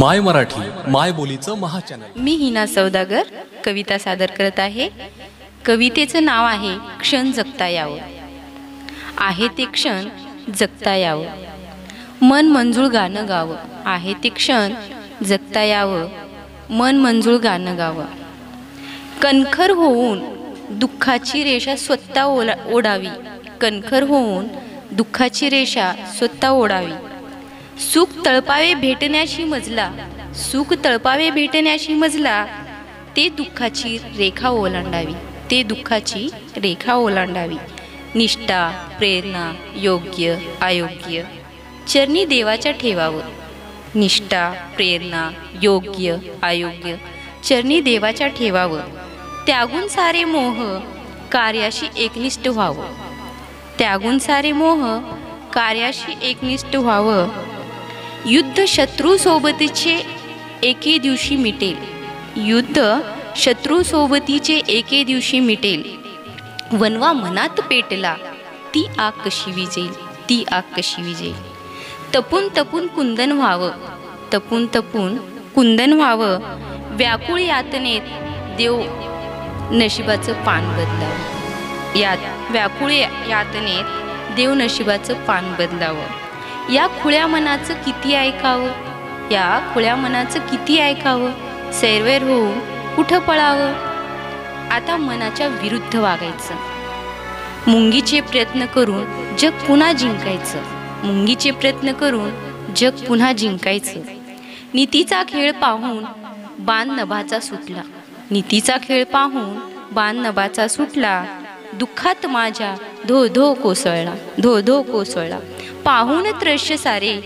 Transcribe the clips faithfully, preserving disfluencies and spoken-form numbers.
My Marathi माय बोलीचं महाचॅनल। मी हिना सौदागर कविता सादर करत आहे। कवितेचं नाव आहे क्षण जगता यावं। आहे ते क्षण जगता यावं, मन मंजूळ गाणं गावं। आहे ते क्षण जगता यावं, मन मंजूळ गाणं गावं। कणखर होऊन दुःखाची रेषा स्वतः ओढावी। कणखर होऊन दुःखाची रेषा स्वतः ओढावी। सुख तळपावे भेटण्याशी मजला, सुख तळपावे भेटण्याशी मजला, ते दुःखाची रेखा ओलांडावी, ते दुःखाची रेखा ओलांडावी। निष्ठा प्रेरणा योग्य अयोग्य चरणी देवाच्या ठेवावं। निष्ठा प्रेरणा योग्य अयोग्य चरणी देवाच्या ठेवावं। त्यागून सारे मोह कार्याशी एकनिष्ठ व्हावं। त्यागून सारे मोह कार्याशी एकनिष्ठ व्हावं। युद्ध शत्रू सोबतीचे एके दिवशी मिटेल। युद्ध शत्रू सोबतीचे एके दिवशी मिटेल। वनवा मनात पेटला, ती आग कशी विजेल, ती आग कशी विजेल। तपून तपून कुंदन व्हावं, तपून तपून कुंदन व्हावं। व्याकुळ यातनेत देव नशिबाचं पान बदलावं। यात व्याकुळ यातनेत देव नशिबाचं पान बदलावं। या खुळ्या मनाचं किती ऐकावं, या खुळ्या मनाचं किती ऐकावं। सैरवैर होऊन कुठं पळावं, आता मनाच्या विरुद्ध वागायचं। मुंगीचे प्रयत्न करून जग पुन्हा जिंकायचं, मुंगीचे प्रयत्न करून जग पुन्हा जिंकायचं। नीतीचा खेळ पाहून बाण नभाचा सुटला, नीतीचा खेळ पाहून बाण नभाचा सुटला। दुःखात माझ्या धो धो कोसळला, धो धो कोसळला। पाहून दृश्य सारे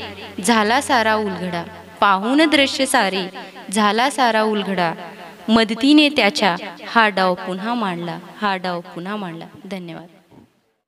झाला सारा उलगडा, पाहून दृश्य सारे झाला सारा उलगडा। मदतीने त्याच्या हा डाव पुन्हा मांडला, हा डाव पुन्हा मांडला। धन्यवाद।